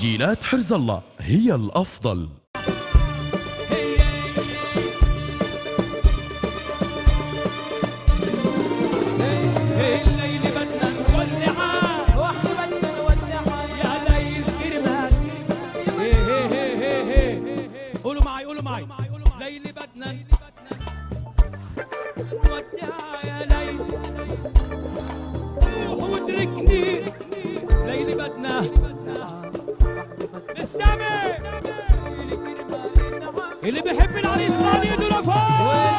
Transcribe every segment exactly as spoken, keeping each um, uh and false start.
تسجيلات حرز الله هي الأفضل. اللي بيحب العريس راني يدور فوق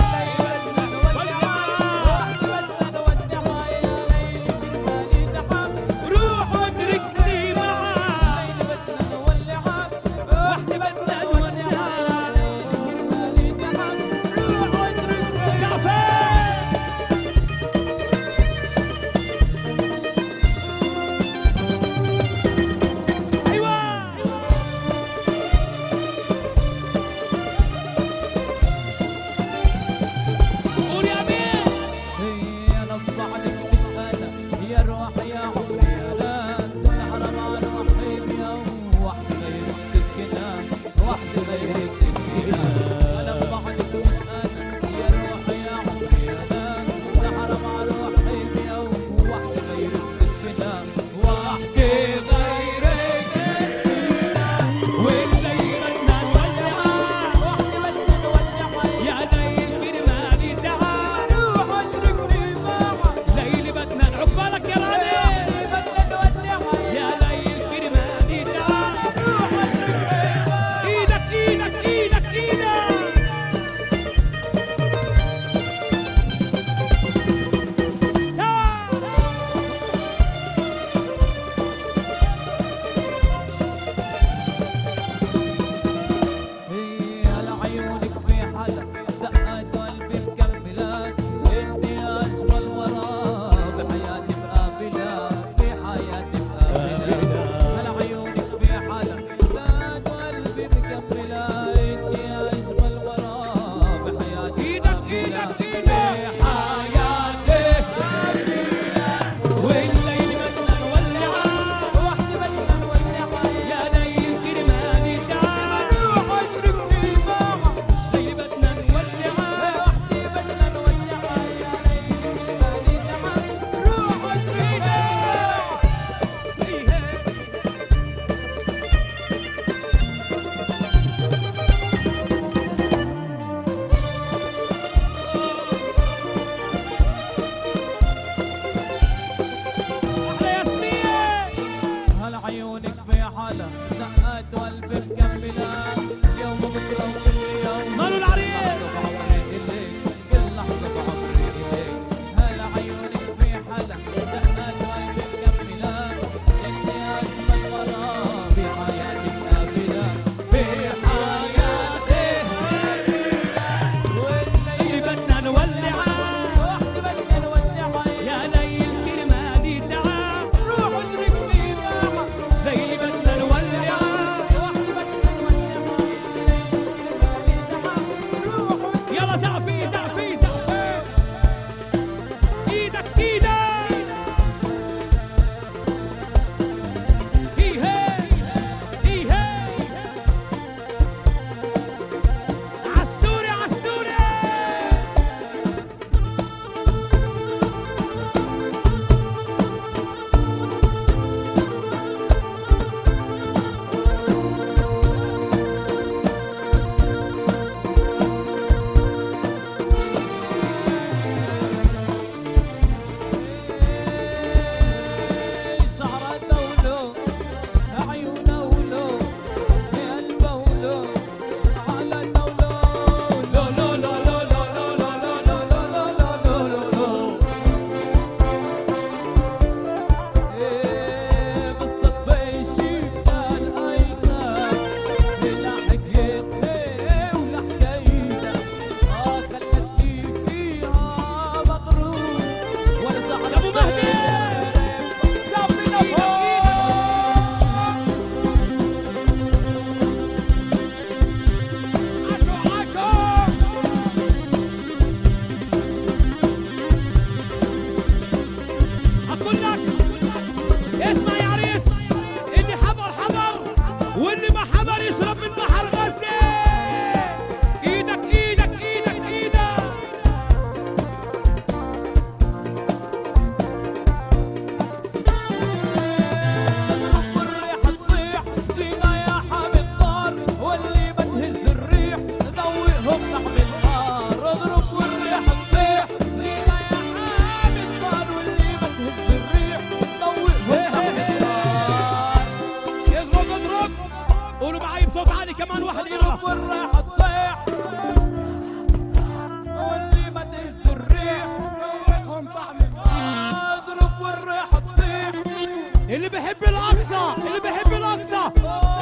الاقصى اللي بيحب الاقصى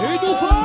ايده فوق.